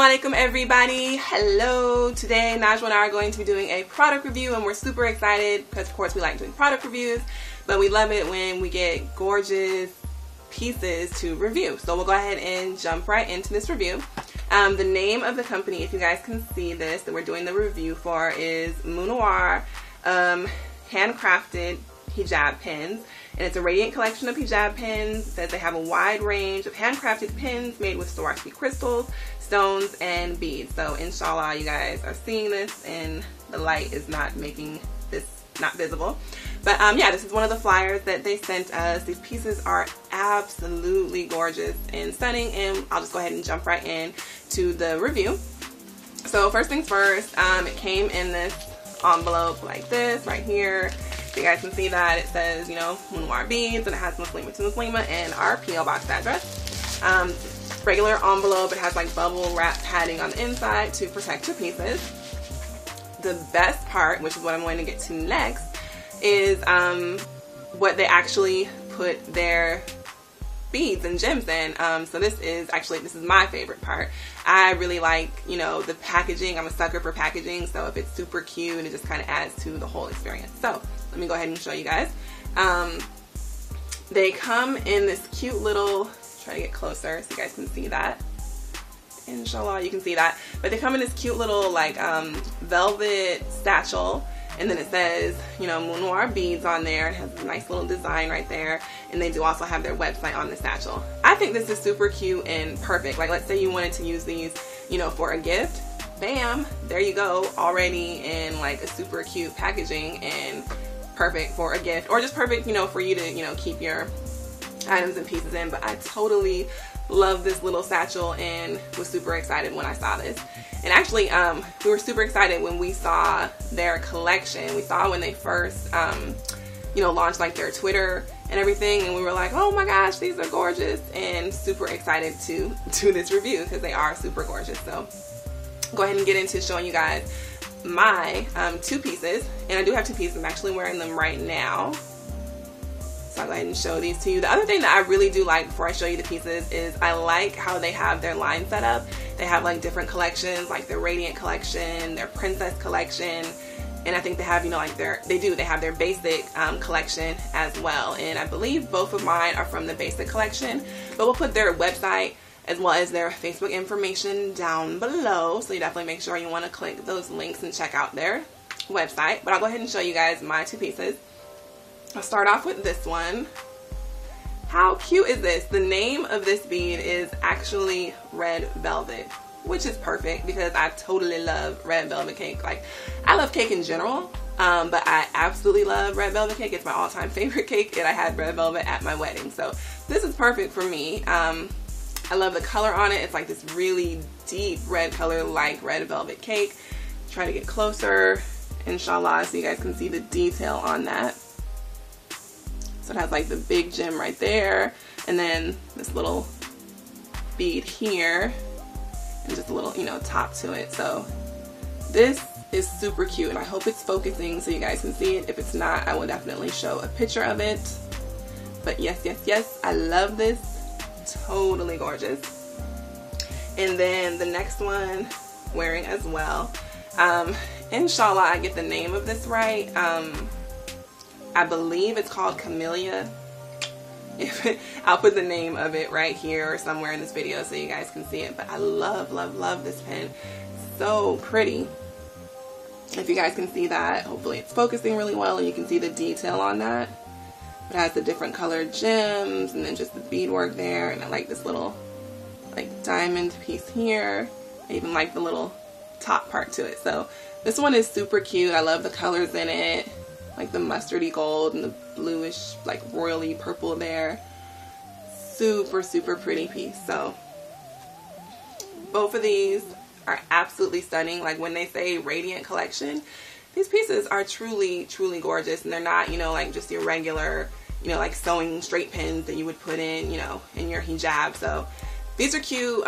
Assalamu alaikum everybody. Hello. Today Najwa and I are going to be doing a product review, and we're super excited because of course we like doing product reviews, but we love it when we get gorgeous pieces to review. So we'll go ahead and jump right into this review. The name of the company, if you guys can see this, that we're doing the review for is Munawwar Handcrafted Hijab Pins. And it's a radiant collection of hijab pins. It says they have a wide range of handcrafted pins made with Swarovski crystals, stones, and beads. So inshallah you guys are seeing this and the light is not making this not visible. But yeah, this is one of the flyers that they sent us. These pieces are absolutely gorgeous and stunning, and I'll just go ahead and jump right in to the review. So first things first, it came in this envelope like this right here. So you guys can see that it says, you know, Munawwar Beads, and it has Muslimah2Muslimah and our P.O. Box address. Regular envelope, it has like bubble wrap padding on the inside to protect your pieces. The best part, which is what I'm going to get to next, is what they actually put their beads and gems in. So this is my favorite part. I really like, you know, the packaging. I'm a sucker for packaging, so if it's super cute, it just kind of adds to the whole experience. So let me go ahead and show you guys. They come in this cute little, try to get closer so you guys can see that. Inshallah you can see that. But they come in this cute little like velvet satchel, and then it says, you know, Munawwar Beads on there. It has a nice little design right there, and they do also have their website on the satchel. I think this is super cute and perfect. Like, let's say you wanted to use these, you know, for a gift. Bam, there you go, already in like a super cute packaging and perfect for a gift, or just perfect, you know, for you to, you know, keep your items and pieces in. But I totally love this little satchel and was super excited when I saw this. And actually we were super excited when we saw their collection. We saw when they first you know, launched like their Twitter and everything, and we were like, oh my gosh, these are gorgeous, and super excited to do this review because they are super gorgeous. So go ahead and get into showing you guys my two pieces. And I do have two pieces. I'm actually wearing them right now, so I'll go ahead and show these to you. The other thing that I really do like before I show you the pieces is I like how they have their line set up. They have like different collections, like their Radiant collection, their Princess collection, and I think they have, you know, like they have their Basic collection as well. And I believe both of mine are from the Basic collection, but we'll put their website as well as their Facebook information down below, so you definitely make sure you want to click those links and check out their website. But I'll go ahead and show you guys my two pieces. I'll start off with this one. How cute is this? The name of this bead is actually Red Velvet, which is perfect because I totally love red velvet cake. Like, I love cake in general, but I absolutely love red velvet cake. It's my all-time favorite cake, and I had red velvet at my wedding, so this is perfect for me. I love the color on it. It's like this really deep red color, like red velvet cake. Try to get closer, inshallah, so you guys can see the detail on that. So it has like the big gem right there, and then this little bead here, and just a little, you know, top to it. So this is super cute, and I hope it's focusing so you guys can see it. If it's not, I will definitely show a picture of it. But yes, yes, yes, I love this. Totally gorgeous. And then the next one wearing as well, inshallah I get the name of this right. I believe it's called Camellia. I'll put the name of it right here or somewhere in this video so you guys can see it. But I love, love, love this pin. So pretty. If you guys can see that, hopefully it's focusing really well and you can see the detail on that. It has the different colored gems and then just the beadwork there, and I like this little like diamond piece here. I even like the little top part to it. So this one is super cute. I love the colors in it, like the mustardy gold and the bluish like royally purple there. Super, super pretty piece. So both of these are absolutely stunning. Like, when they say Radiant collection, these pieces are truly, truly gorgeous, and they're not, you know, like just your regular, you know, like sewing straight pins that you would put in, you know, in your hijab. So these are cute.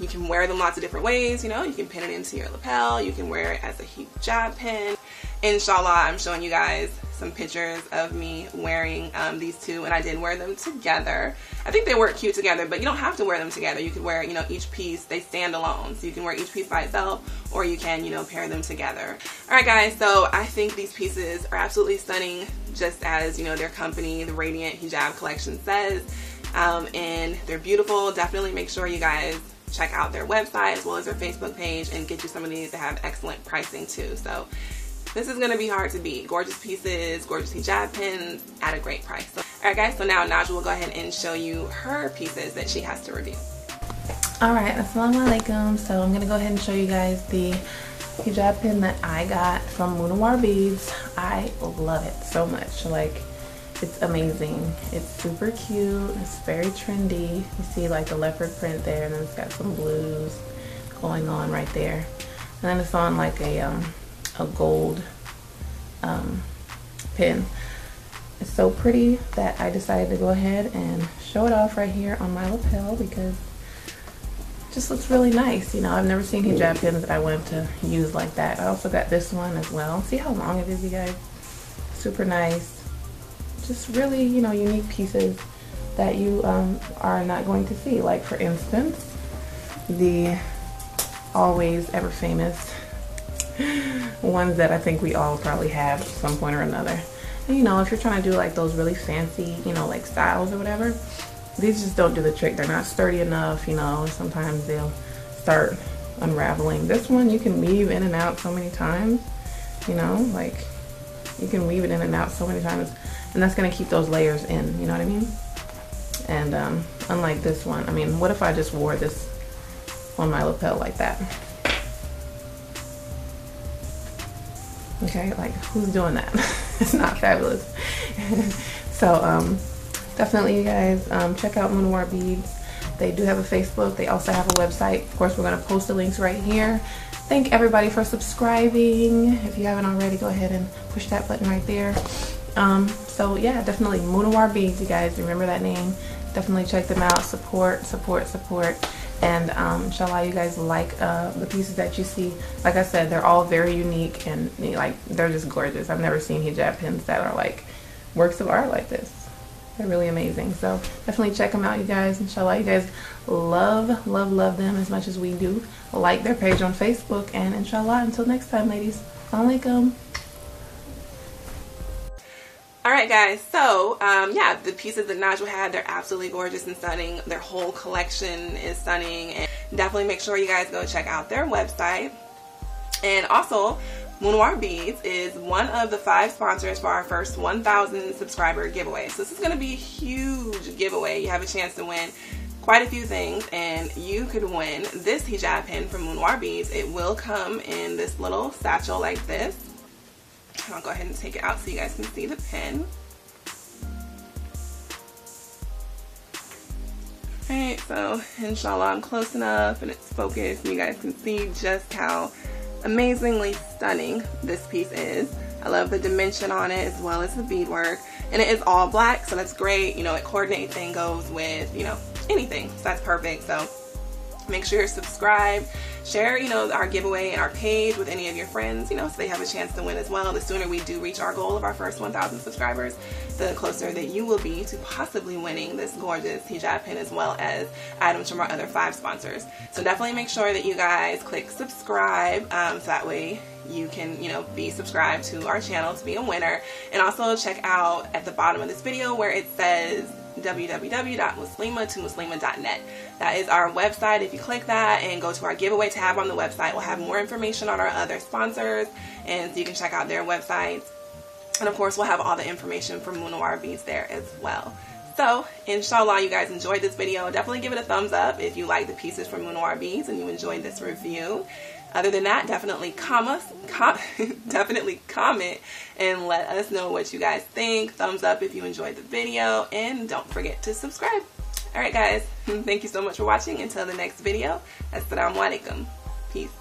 You can wear them lots of different ways. You know, you can pin it into your lapel, you can wear it as a hijab pin, inshallah, I'm showing you guys some pictures of me wearing these two, and I did wear them together. I think they work cute together, but you don't have to wear them together. You could wear, you know, each piece, they stand alone. So you can wear each piece by itself, or you can, you know, pair them together. All right, guys, so I think these pieces are absolutely stunning, just as, you know, their company, the Radiant Hijab Collection, says. And they're beautiful. Definitely make sure you guys check out their website as well as their Facebook page and get you some of these that have excellent pricing too. So this is going to be hard to beat. Gorgeous pieces, gorgeous hijab pins at a great price. So, all right guys, so now Najwa will go ahead and show you her pieces that she has to review. All right, assalamu alaikum. So I'm going to go ahead and show you guys the hijab pin that I got from Munawwar Beads. I love it so much. Like, it's amazing. It's super cute. It's very trendy. You see like the leopard print there, and then it's got some blues going on right there. And then it's on like a gold pin. It's so pretty that I decided to go ahead and show it off right here on my lapel because it just looks really nice. You know, I've never seen hijab pins that I wanted to use like that. I also got this one as well. See how long it is, you guys? Super nice. Just really, you know, unique pieces that you are not going to see. Like, for instance, the always ever famous ones that I think we all probably have at some point or another. And, you know, if you're trying to do like those really fancy, you know, like styles or whatever, these just don't do the trick. They're not sturdy enough, you know. Sometimes they'll start unraveling. This one you can weave in and out so many times, you know, like you can weave it in and out so many times. And that's going to keep those layers in, you know what I mean? And unlike this one, I mean, what if I just wore this on my lapel like that? Okay, like, who's doing that? It's not fabulous. So definitely, you guys, check out Munawwar Beads. They do have a Facebook. They also have a website. Of course, we're going to post the links right here. Thank everybody for subscribing. If you haven't already, go ahead and push that button right there. So yeah, definitely Munawwar Beads, you guys, remember that name. Definitely check them out. Support, support, support. And inshallah, you guys like the pieces that you see. Like I said, they're all very unique, and like, they're just gorgeous. I've never seen hijab pins that are like works of art like this. They're really amazing. So definitely check them out, you guys. Inshallah, you guys love, love, love them as much as we do. Like their page on Facebook, and inshallah, until next time, ladies. Assalamu alaikum. Alright guys, so yeah, the pieces that Najwa had, they're absolutely gorgeous and stunning. Their whole collection is stunning, and definitely make sure you guys go check out their website. And also, Munawwar Beads is one of the 5 sponsors for our first 1,000 subscriber giveaway. So this is going to be a huge giveaway. You have a chance to win quite a few things, and you could win this hijab pin from Munawwar Beads. It will come in this little satchel like this. I'll go ahead and take it out so you guys can see the pin. Alright, so inshallah I'm close enough and it's focused, and you guys can see just how amazingly stunning this piece is. I love the dimension on it as well as the beadwork, and it is all black, so that's great. You know, it coordinates and goes with, you know, anything, so that's perfect. So make sure you're subscribed. Share, you know, our giveaway and our page with any of your friends, you know, so they have a chance to win as well. The sooner we do reach our goal of our first 1,000 subscribers, the closer that you will be to possibly winning this gorgeous hijab pin as well as items from our other 5 sponsors. So definitely make sure that you guys click subscribe, so that way you can, you know, be subscribed to our channel to be a winner. And also check out at the bottom of this video where it says www.Muslimah2MuslimahTV. That is our website. If you click that and go to our giveaway tab on the website, we'll have more information on our other sponsors, and so you can check out their websites. And of course, we'll have all the information from Munawwar Beads there as well. So inshallah, you guys enjoyed this video. Definitely give it a thumbs up if you like the pieces from Munawwar Beads and you enjoyed this review. Other than that, definitely comment and let us know what you guys think. Thumbs up if you enjoyed the video, and don't forget to subscribe. Alright guys, thank you so much for watching. Until the next video, assalamu alaikum. Peace.